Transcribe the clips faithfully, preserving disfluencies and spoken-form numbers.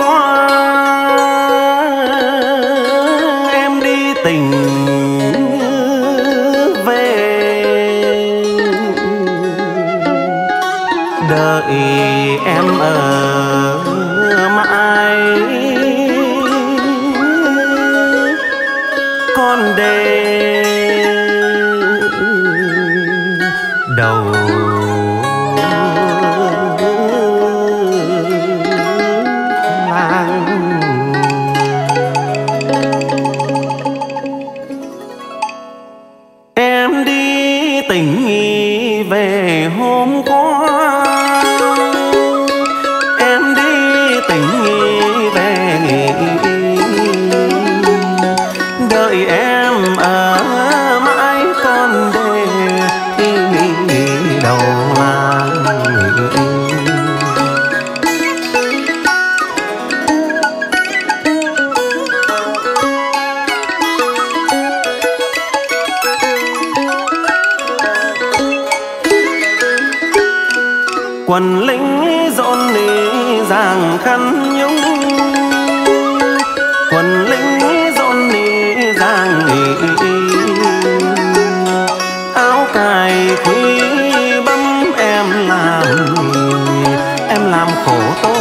có em đi tình về đợi em ở mãi con đê đầu quần lính dọn nỉ giàng khăn nhung, quần lính dọn nỉ giàng nỉ áo cài quý bấm em làm em làm khổ tôi.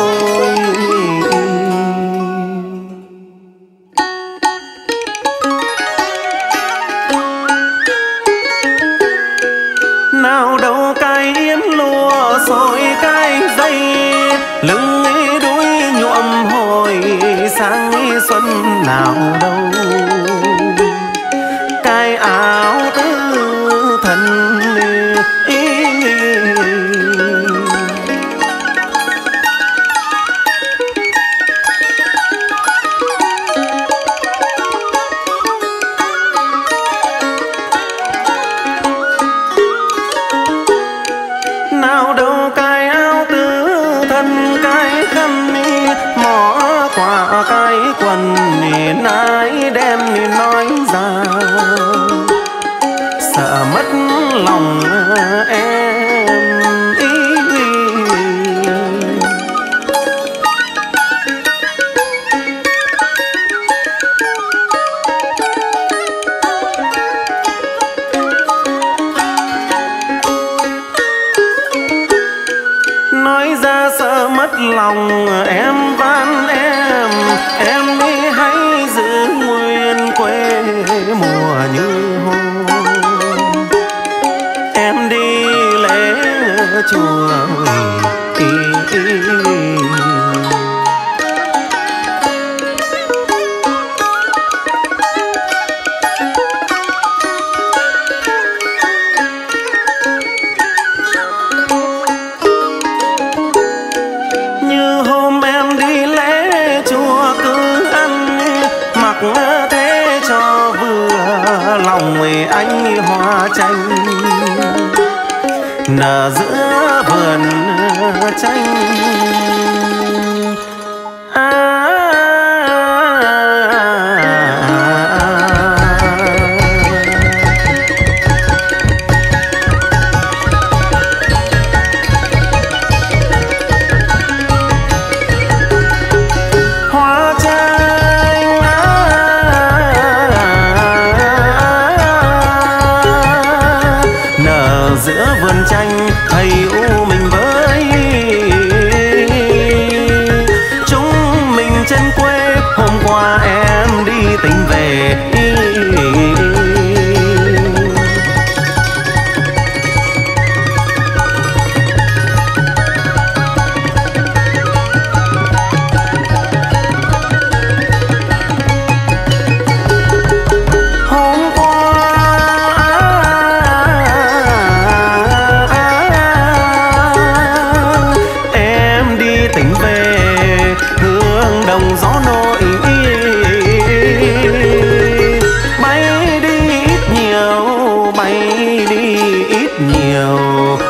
Nào đâu cài yên lúa rồi cái dây lưng đuôi nhuộm hồi sáng xuân nào đâu cái áo tứ thần ý nào đâu cái áo tứ thân cái khăn mỏ quả cái quần nái đem nói ra sợ mất lòng em ý, ý. Nói ra sợ mất lòng em van em em mới hãy giữ nguyên quê mùa như hôm em đi lễ chùa ý, ý, ý. Thế cho vừa lòng người anh hoa chanh nở giữa vườn chanh à, à, à, à. Hoa chanh giữa vườn chanh thầy u mình với chúng mình trên quê hôm qua em đi tình về bay đi ít nhiều bay đi ít nhiều